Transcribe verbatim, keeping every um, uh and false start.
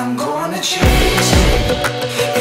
I'm gonna change.